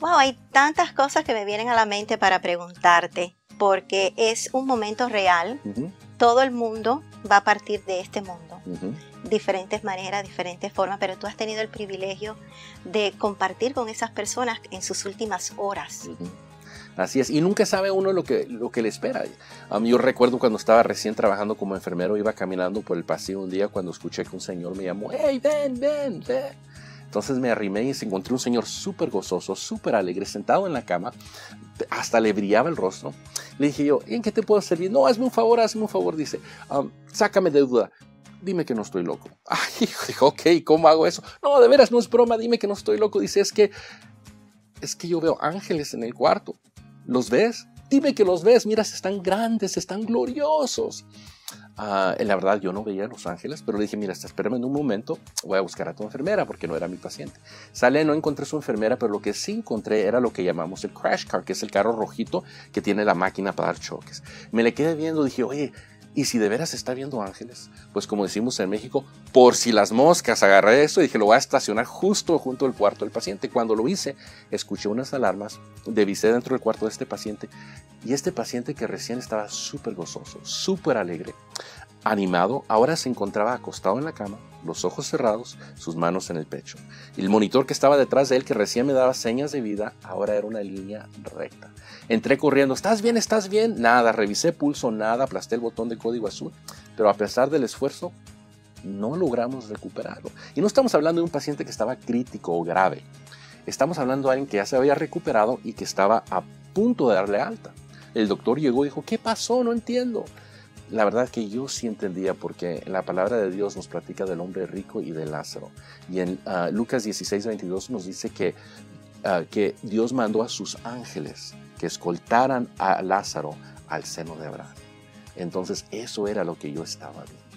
Wow, hay tantas cosas que me vienen a la mente para preguntarte, porque es un momento real. Todo el mundo va a partir de este mundo, diferentes maneras, diferentes formas, pero tú has tenido el privilegio de compartir con esas personas en sus últimas horas. Así es, y nunca sabe uno lo que le espera. Yo recuerdo cuando estaba recién trabajando como enfermero, iba caminando por el pasillo un día cuando escuché que un señor me llamó, ¡Hey, ven! Entonces me arrimé y encontré un señor súper gozoso, súper alegre, sentado en la cama, hasta le brillaba el rostro. Le dije yo, ¿en qué te puedo servir? No, hazme un favor, dice, sácame de duda. Dime que no estoy loco. Ay, dijo, ok, ¿cómo hago eso? No, de veras, no es broma, dime que no estoy loco. Dice, es que yo veo ángeles en el cuarto. ¿Los ves? Dime que los ves. Mira, están grandes, están gloriosos. La verdad, yo no veía a los ángeles, pero le dije, mira, espérame en un momento, voy a buscar a tu enfermera, porque no era mi paciente. Sale, no encontré su enfermera, pero lo que sí encontré era lo que llamamos el crash car, que es el carro rojito que tiene la máquina para dar choques. Me le quedé viendo, dije, oye, y si de veras está viendo ángeles, pues como decimos en México, por si las moscas, agarré eso y dije, lo voy a estacionar justo junto al cuarto del paciente. Cuando lo hice, escuché unas alarmas, revisé dentro del cuarto de este paciente, y este paciente que recién estaba súper gozoso, súper alegre, animado, ahora se encontraba acostado en la cama, los ojos cerrados, sus manos en el pecho. El monitor que estaba detrás de él, que recién me daba señas de vida, ahora era una línea recta. Entré corriendo, ¿estás bien? Nada, revisé pulso, nada, aplasté el botón de código azul, pero a pesar del esfuerzo, no logramos recuperarlo. Y no estamos hablando de un paciente que estaba crítico o grave, estamos hablando de alguien que ya se había recuperado y que estaba a punto de darle alta. El doctor llegó y dijo, ¿qué pasó? No entiendo. La verdad que yo sí entendía, porque la palabra de Dios nos platica del hombre rico y de Lázaro. Y en Lucas 16:22 nos dice que Dios mandó a sus ángeles que escoltaran a Lázaro al seno de Abraham. Entonces eso era lo que yo estaba viendo.